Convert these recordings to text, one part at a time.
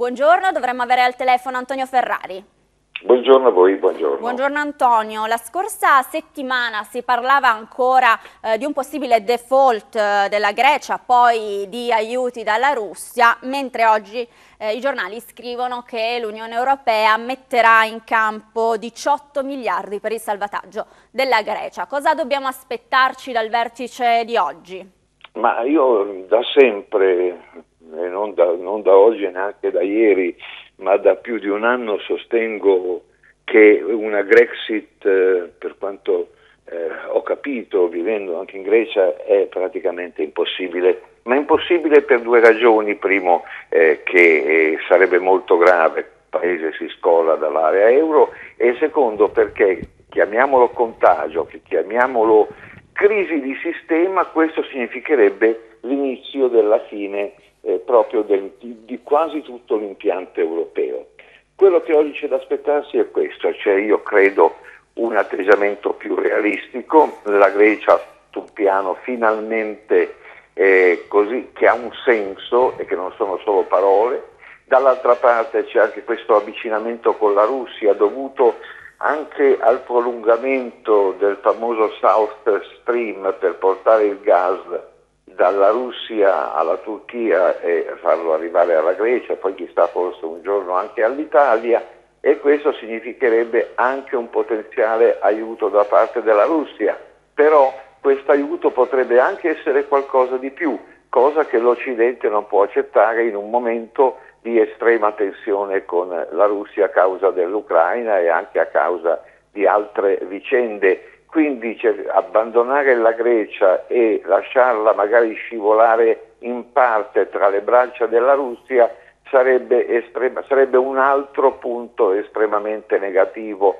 Buongiorno, dovremmo avere al telefono Antonio Ferrari. Buongiorno a voi, buongiorno. Buongiorno Antonio, la scorsa settimana si parlava ancora di un possibile default della Grecia, poi di aiuti dalla Russia, mentre oggi i giornali scrivono che l'Unione Europea metterà in campo 18 miliardi per il salvataggio della Grecia. Cosa dobbiamo aspettarci dal vertice di oggi? Ma io da sempre, e non da oggi e neanche da ieri, ma da più di un anno sostengo che una Grexit, per quanto ho capito vivendo anche in Grecia, è praticamente impossibile. Ma impossibile per due ragioni. Primo, che sarebbe molto grave, il Paese si scolla dall'area euro, e secondo perché, chiamiamolo contagio, che chiamiamolo crisi di sistema, questo significherebbe l'inizio della fine proprio di quasi tutto l'impianto europeo. Quello che oggi c'è da aspettarsi è questo, cioè io credo un atteggiamento più realistico, la Grecia ha un piano finalmente così che ha un senso e che non sono solo parole, dall'altra parte c'è anche questo avvicinamento con la Russia dovuto anche al prolungamento del famoso South Stream per portare il gas dalla Russia alla Turchia e farlo arrivare alla Grecia, poi chissà forse un giorno anche all'Italia, e questo significherebbe anche un potenziale aiuto da parte della Russia, però questo aiuto potrebbe anche essere qualcosa di più, cosa che l'Occidente non può accettare in un momento di estrema tensione con la Russia a causa dell'Ucraina e anche a causa di altre vicende. Quindi abbandonare la Grecia e lasciarla magari scivolare in parte tra le braccia della Russia sarebbe un altro punto estremamente negativo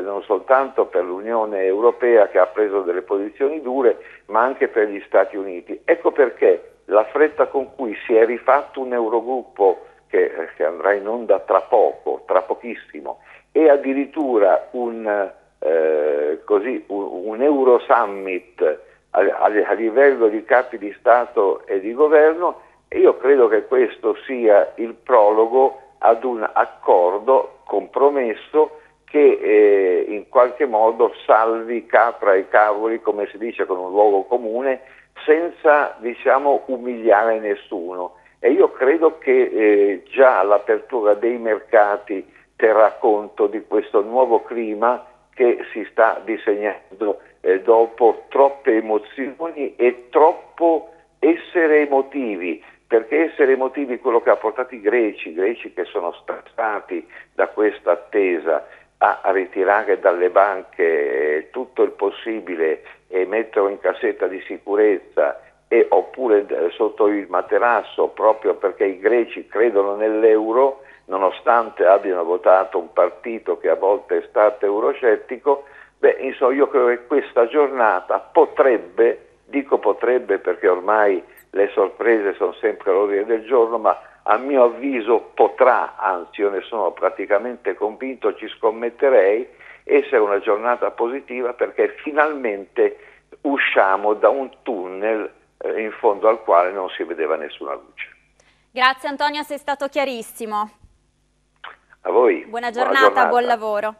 non soltanto per l'Unione Europea, che ha preso delle posizioni dure, ma anche per gli Stati Uniti. Ecco perché la fretta con cui si è rifatto un Eurogruppo che andrà in onda tra poco, tra pochissimo, e addirittura un Euro Summit a livello di capi di Stato e di Governo, e io credo che questo sia il prologo ad un accordo compromesso che in qualche modo salvi capra e cavoli, come si dice, con un luogo comune, senza diciamo umiliare nessuno. E io credo che già l'apertura dei mercati terrà conto di questo nuovo clima che si sta disegnando dopo troppe emozioni e troppo essere emotivi, perché essere emotivi è quello che ha portato i greci che sono stati da questa attesa a ritirare dalle banche tutto il possibile e metterlo in cassetta di sicurezza oppure sotto il materasso, proprio perché i greci credono nell'euro, nonostante abbiano votato un partito che a volte è stato euroscettico. Insomma, io credo che questa giornata potrebbe, dico potrebbe perché ormai le sorprese sono sempre all'ordine del giorno, ma a mio avviso potrà, anzi io ne sono praticamente convinto, ci scommetterei, essere una giornata positiva, perché finalmente usciamo da un tunnel in fondo al quale non si vedeva nessuna luce. Grazie Antonio, sei stato chiarissimo. A voi. Buona giornata. Buon lavoro.